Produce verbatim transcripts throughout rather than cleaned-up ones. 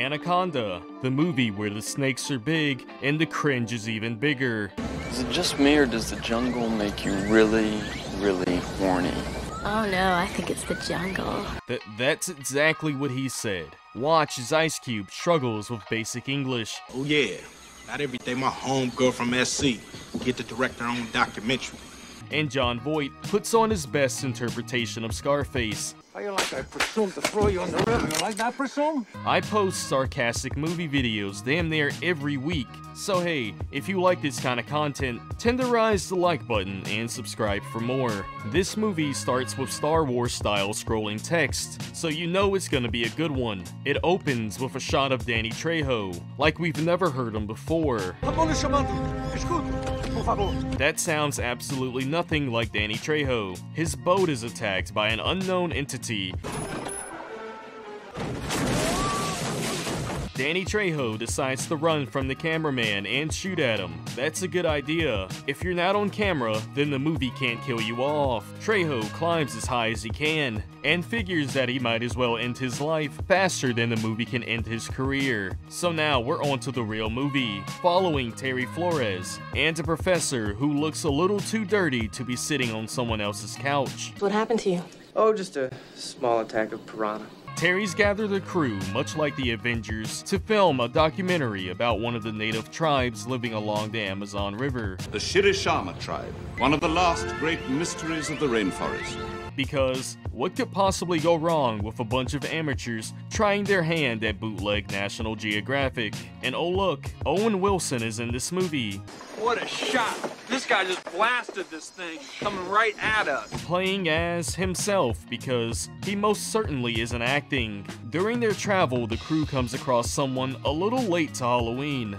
Anaconda, the movie where the snakes are big and the cringe is even bigger. Is it just me or does the jungle make you really, really horny? Oh no, I think it's the jungle. Th- that's exactly what he said. Watch as Ice Cube struggles with basic English. Oh yeah, not every day my homegirl from S C get to direct their own documentary. And Jon Voight puts on his best interpretation of Scarface. Are you like I presume to throw you on the river? You like that, presume? I post sarcastic movie videos damn near every week. So hey, if you like this kind of content, tenderize the like button and subscribe for more. This movie starts with Star Wars style scrolling text, so you know it's gonna be a good one. It opens with a shot of Danny Trejo, like we've never heard him before. That sounds absolutely nothing like Danny Trejo. His boat is attacked by an unknown entity. Danny Trejo decides to run from the cameraman and shoot at him. That's a good idea. If you're not on camera, then the movie can't kill you off. Trejo climbs as high as he can and figures that he might as well end his life faster than the movie can end his career. So now we're on to the real movie, following Terry Flores and a professor who looks a little too dirty to be sitting on someone else's couch. What happened to you? Oh, just a small attack of piranha. Terry's gathered a crew, much like the Avengers, to film a documentary about one of the native tribes living along the Amazon River. The Shirishama tribe, one of the last great mysteries of the rainforest. Because what could possibly go wrong with a bunch of amateurs trying their hand at bootleg National Geographic? And oh look, Owen Wilson is in this movie. What a shot! This guy just blasted this thing, coming right at us. Playing as himself, because he most certainly isn't acting. During their travel, the crew comes across someone a little late to Halloween.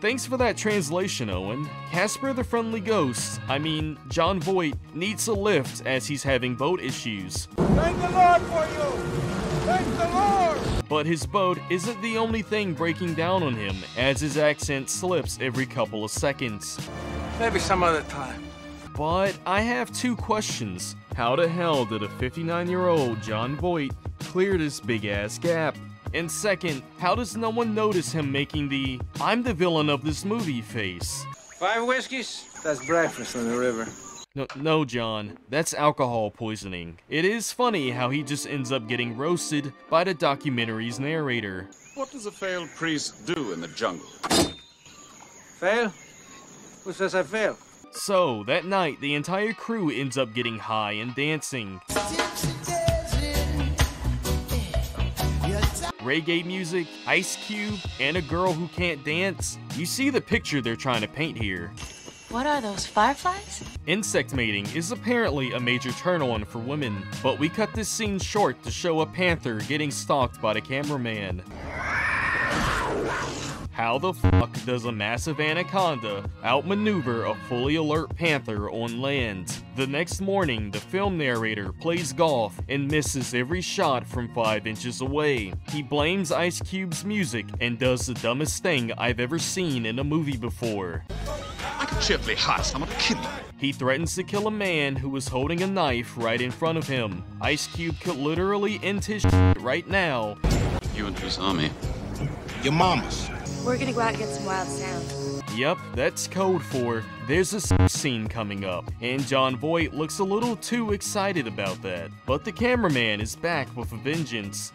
Thanks for that translation, Owen. Casper the Friendly Ghost, I mean, Jon Voight, needs a lift as he's having boat issues. Thank the Lord for you! Thank the Lord! But his boat isn't the only thing breaking down on him, as his accent slips every couple of seconds. Maybe some other time. But I have two questions. How the hell did a fifty-nine-year-old Jon Voight clear this big-ass gap? And second, how does no one notice him making the "I'm the villain of this movie" face? Five whiskeys? That's breakfast on the river. No, no, John, that's alcohol poisoning. It is funny how he just ends up getting roasted by the documentary's narrator. What does a failed priest do in the jungle? Fail? Who says I fail? So, that night, the entire crew ends up getting high and dancing. Reggae music, Ice Cube, and a girl who can't dance. You see the picture they're trying to paint here. What are those, fireflies? Insect mating is apparently a major turn-on for women, but we cut this scene short to show a panther getting stalked by the cameraman. How the fuck does a massive anaconda outmaneuver a fully alert panther on land? The next morning, the film narrator plays golf and misses every shot from five inches away. He blames Ice Cube's music and does the dumbest thing I've ever seen in a movie before. He threatens to kill a man who was holding a knife right in front of him. Ice Cube could literally end his shit right now. You and whose army? Your mama's. We're gonna go out and get some wild sounds. Yep, that's code for there's a sex scene coming up, and Jon Voight looks a little too excited about that. But the cameraman is back with a vengeance.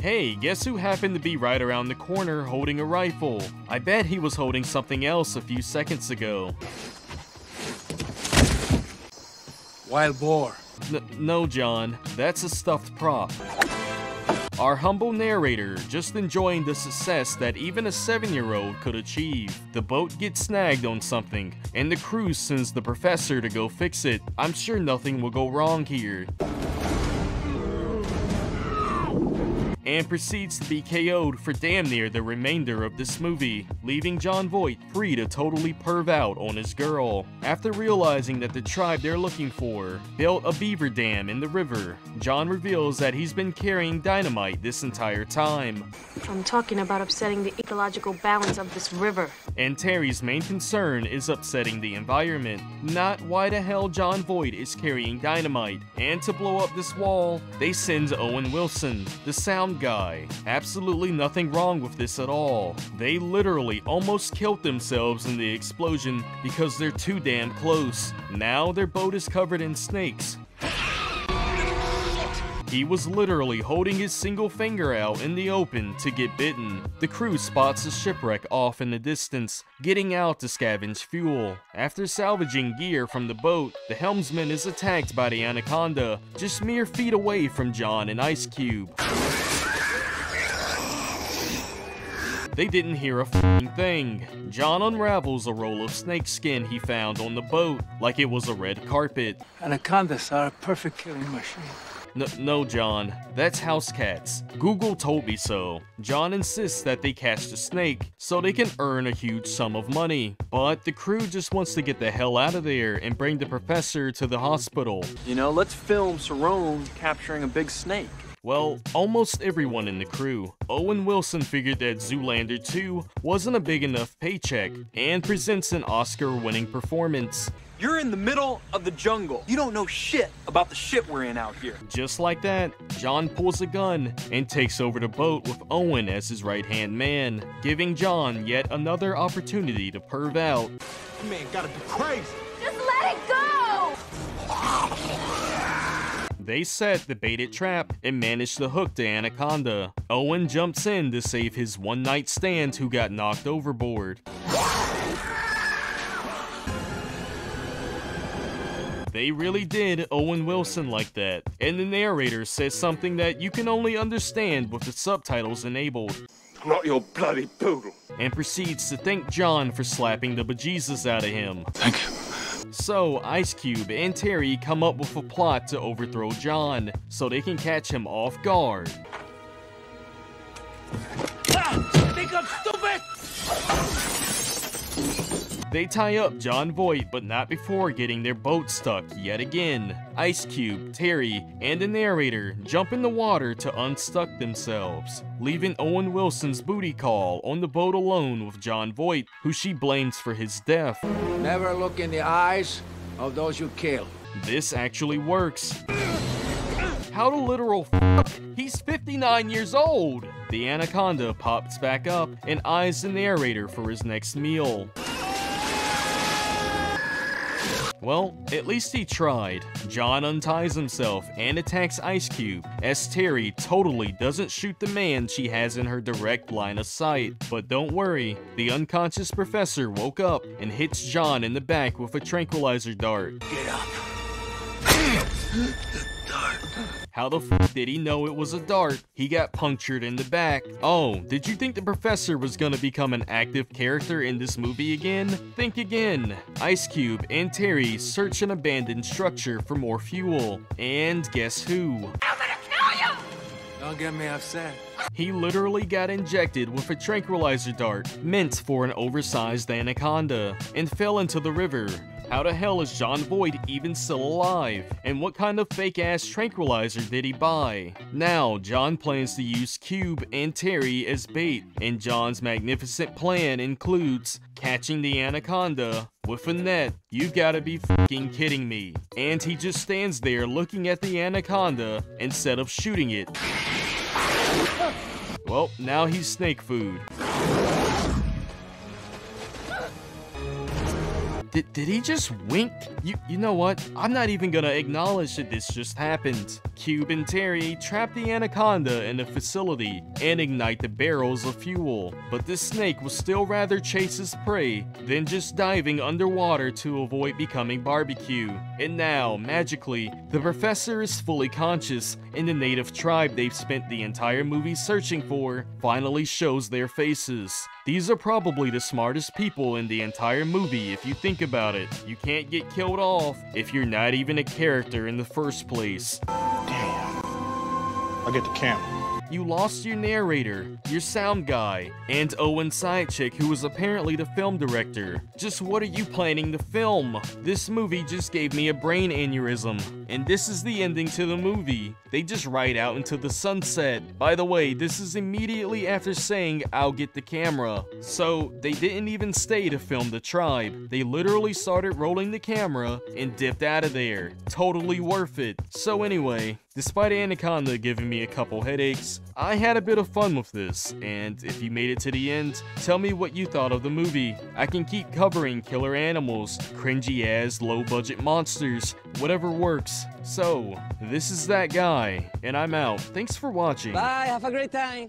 Hey, guess who happened to be right around the corner holding a rifle? I bet he was holding something else a few seconds ago. Wild boar. N- no, John, that's a stuffed prop. Our humble narrator just enjoying the success that even a seven-year-old could achieve. The boat gets snagged on something, and the crew sends the professor to go fix it. I'm sure nothing will go wrong here. and proceeds to be K O'd for damn near the remainder of this movie, leaving Jon Voight free to totally perv out on his girl. After realizing that the tribe they're looking for built a beaver dam in the river, Jon reveals that he's been carrying dynamite this entire time. I'm talking about upsetting the ecological balance of this river. And Terry's main concern is upsetting the environment, not why the hell Jon Voight is carrying dynamite. And to blow up this wall, they send Owen Wilson, the sound guy. Absolutely nothing wrong with this at all. They literally almost killed themselves in the explosion because they're too damn close. Now their boat is covered in snakes. He was literally holding his single finger out in the open to get bitten. The crew spots a shipwreck off in the distance, getting out to scavenge fuel. After salvaging gear from the boat, the helmsman is attacked by the Anaconda, just mere feet away from Jon and Ice Cube. They didn't hear a f***ing thing. Jon unravels a roll of snake skin he found on the boat, like it was a red carpet. Anacondas are a perfect killing machine. No, no, Jon. That's house cats. Google told me so. Jon insists that they catch the snake so they can earn a huge sum of money. But the crew just wants to get the hell out of there and bring the professor to the hospital. You know, let's film Cerrone capturing a big snake. Well, almost everyone in the crew. Owen Wilson figured that Zoolander two wasn't a big enough paycheck and presents an Oscar-winning performance. You're in the middle of the jungle. You don't know shit about the shit we're in out here. Just like that, Jon pulls a gun and takes over the boat with Owen as his right-hand man, giving Jon yet another opportunity to perv out. You man gotta be crazy. Just let it go! They set the baited trap and manage to hook the Anaconda. Owen jumps in to save his one-night stand who got knocked overboard. They really did Owen Wilson like that. And the narrator says something that you can only understand with the subtitles enabled. Not your bloody poodle. And proceeds to thank Jon for slapping the bejesus out of him. Thank you. So, Ice Cube and Terry come up with a plot to overthrow Jon, so they can catch him off guard. Ah, think I'm stupid! They tie up Jon Voight, but not before getting their boat stuck yet again. Ice Cube, Terry, and the narrator jump in the water to unstuck themselves, leaving Owen Wilson's booty call on the boat alone with Jon Voight, who she blames for his death. Never look in the eyes of those you kill. This actually works. How the literal f***? He's fifty-nine years old! The Anaconda pops back up and eyes the narrator for his next meal. Well, at least he tried. Jon unties himself and attacks Ice Cube, as Terry totally doesn't shoot the man she has in her direct line of sight. But don't worry, the unconscious professor woke up and hits Jon in the back with a tranquilizer dart. Get up. The dart. How the f did he know it was a dart? He got punctured in the back. Oh, did you think the professor was gonna become an active character in this movie again? Think again. Ice Cube and Terry search an abandoned structure for more fuel. And guess who? I'm gonna kill you! Don't get me upset. He literally got injected with a tranquilizer dart meant for an oversized Anaconda and fell into the river. How the hell is Jon Voight even still alive? And what kind of fake-ass tranquilizer did he buy? Now, Jon plans to use Cube and Terry as bait, and Jon's magnificent plan includes catching the Anaconda with a net. You've gotta be f***ing kidding me. And he just stands there looking at the Anaconda instead of shooting it. Well, now he's snake food. Did, did he just wink? You, you know what? I'm not even gonna acknowledge that this just happened. Cube and Terry trap the Anaconda in a facility and ignite the barrels of fuel. But this snake will still rather chase his prey than just diving underwater to avoid becoming barbecue. And now, magically, the professor is fully conscious and the native tribe they've spent the entire movie searching for finally shows their faces. These are probably the smartest people in the entire movie if you think about it. You can't get killed off if you're not even a character in the first place. Damn. I'll get the camera. you lost your narrator, your sound guy, and Owen's sidechick, who was apparently the film director. Just what are you planning to film? This movie just gave me a brain aneurysm. And this is the ending to the movie. They just ride out into the sunset. By the way, this is immediately after saying, "I'll get the camera." So, they didn't even stay to film the tribe. They literally started rolling the camera and dipped out of there. Totally worth it. So anyway, despite Anaconda giving me a couple headaches, I had a bit of fun with this, and if you made it to the end, tell me what you thought of the movie. I can keep covering killer animals, cringy-ass, low-budget monsters, whatever works. So, this is that guy, and I'm out. Thanks for watching. Bye, have a great time!